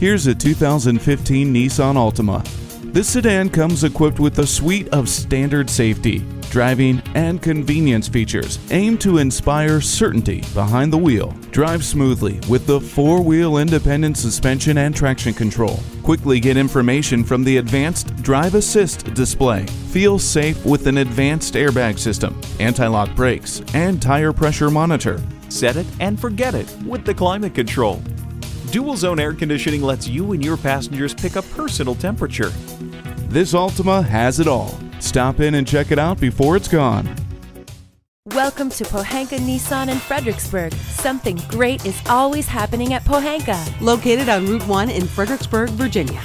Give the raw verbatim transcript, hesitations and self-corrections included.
Here's a two thousand fifteen Nissan Altima. This sedan comes equipped with a suite of standard safety, driving, and convenience features aimed to inspire certainty behind the wheel. Drive smoothly with the four-wheel independent suspension and traction control. Quickly get information from the advanced drive assist display. Feel safe with an advanced airbag system, anti-lock brakes, and tire pressure monitor. Set it and forget it with the climate control. Dual zone air conditioning lets you and your passengers pick a personal temperature. This Altima has it all. Stop in and check it out before it's gone. Welcome to Pohanka Nissan in Fredericksburg. Something great is always happening at Pohanka. Located on Route one in Fredericksburg, Virginia.